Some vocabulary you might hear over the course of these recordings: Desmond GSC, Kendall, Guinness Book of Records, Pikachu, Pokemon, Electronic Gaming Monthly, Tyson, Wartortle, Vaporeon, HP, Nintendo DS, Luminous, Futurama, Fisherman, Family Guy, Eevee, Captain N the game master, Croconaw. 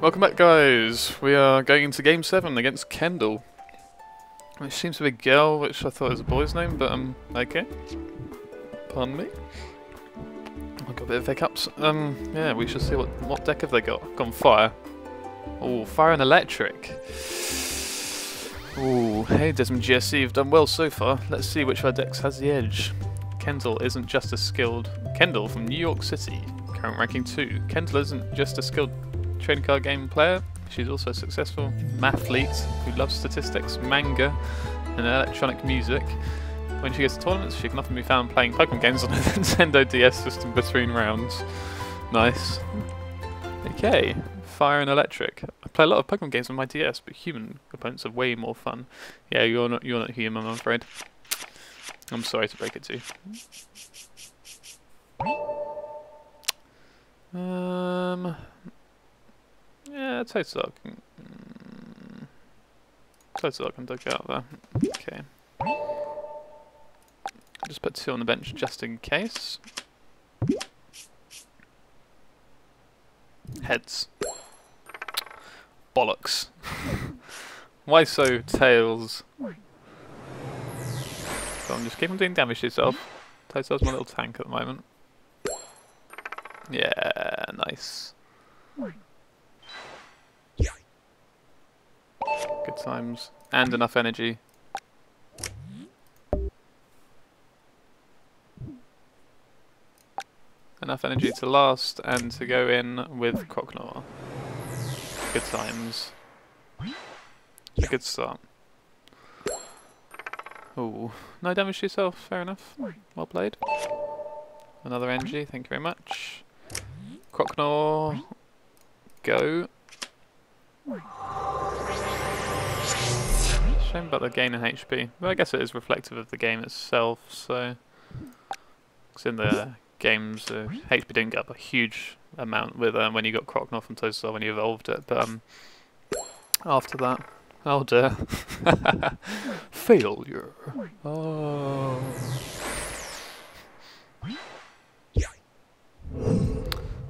Welcome back, guys. We are going into Game 7 against Kendall. Which seems to be Gel, which I thought was a boy's name, but okay. Pardon me. I've got a bit of hiccups. Yeah, we should see what deck have they got. I've gone fire. Ooh, fire and electric. Ooh, hey Desmond GSC, you've done well so far. Let's see which of our decks has the edge. Kendall isn't just as skilled. Kendall from New York City, current ranking 2. Kendall isn't just a skilled trading card game player, she's also a successful mathlete who loves statistics, manga, and electronic music. When she goes to tournaments, she can often be found playing Pokemon games on the Nintendo DS system between rounds. Nice. Okay, fire and electric. I play a lot of Pokemon games on my DS, but human opponents are way more fun. Yeah, you're not human, I'm afraid. I'm sorry to break it to you. Yeah, Tyson can duck out there. Okay. Just put 2 on the bench just in case. Heads. Bollocks. Why so? Tails. So I'm just keep on doing damage to yourself. Tyson's my little tank at the moment. Yeah, nice. Good times. And enough energy. Enough energy to last and to go in with Croconaw. Good times. A good start. Ooh. No damage to yourself, fair enough. Well played. Another energy, thank you very much. Croconaw. Go. Shame about the gain in HP, but I guess it is reflective of the game itself, so... Because in the games, HP didn't get up a huge amount with when you got Croconaw from Toadstool when you evolved it, but after that... Oh dear. Failure! Oh.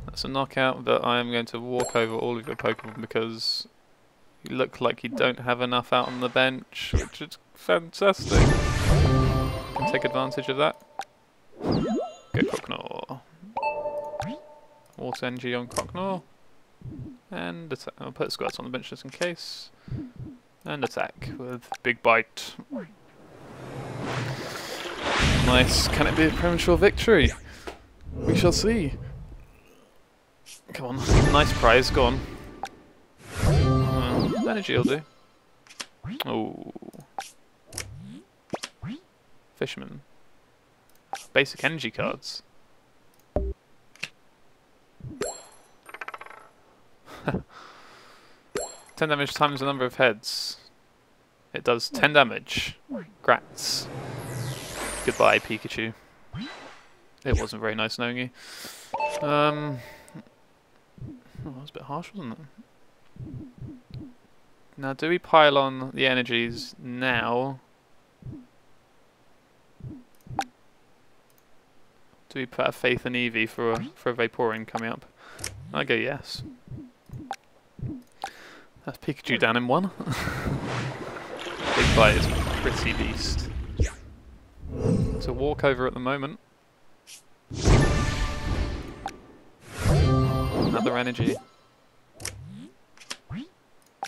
That's a knockout, but I am going to walk over all of your Pokemon because... You look like you don't have enough out on the bench, which is fantastic. You can take advantage of that. Go Croconaw. Water energy on Croconaw. And attack. I'll put Squirts on the bench just in case. And attack with Big Bite. Nice. Can it be a premature victory? We shall see. Come on. Nice prize. Go on. Energy will do. Oh, Fisherman. Basic energy cards. Ten damage times the number of heads. It does 10 damage. Grats. Goodbye, Pikachu. It wasn't very nice knowing you. Oh, that was a bit harsh, wasn't it? Now, do we pile on the energies now? Do we put our faith in Eevee for a Vaporeon coming up? I go yes. That's Pikachu down in 1. Big Bite is a pretty beast. It's a walkover at the moment. Another energy.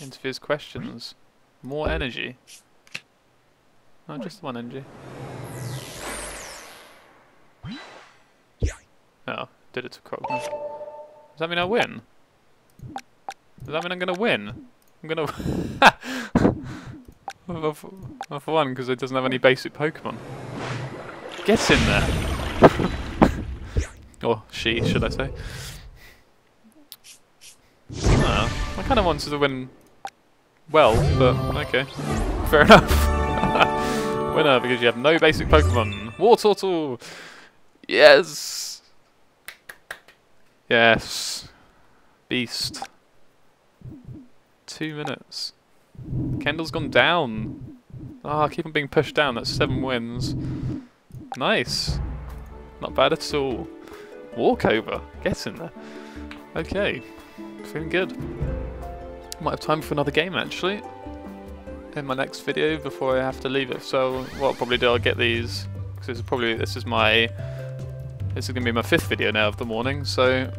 Interviews questions. More energy. Oh, just 1 energy. Oh, did it to Croconaw. Does that mean I win? Does that mean I'm gonna win? I'm gonna well, for one, because it doesn't have any basic Pokemon. Get in there! Or she, should I say. Oh, I kind of wanted to win... Well, but okay. Fair enough. Winner, because you have no basic Pokemon. Wartortle! Yes! Yes. Beast. 2 minutes. Kendall's gone down. Ah, oh, keep on being pushed down. That's 7 wins. Nice. Not bad at all. Walkover. Get in there. Okay. Feeling good. might have time for another game actually in my next video before I have to leave it. So what I'll probably do, I'll get these, because this is gonna be my 5th video now of the morning. So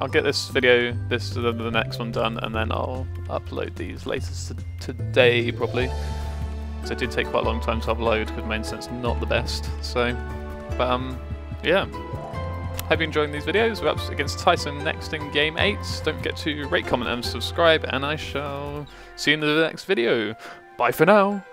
I'll get this video, the next one done, and then I'll upload these later today probably. So it did take quite a long time to upload because my internet's not the best. So, but yeah. Hope you're enjoying these videos. We're up against Tyson next in Game 8. Don't forget to rate, comment, and subscribe, and I shall see you in the next video. Bye for now.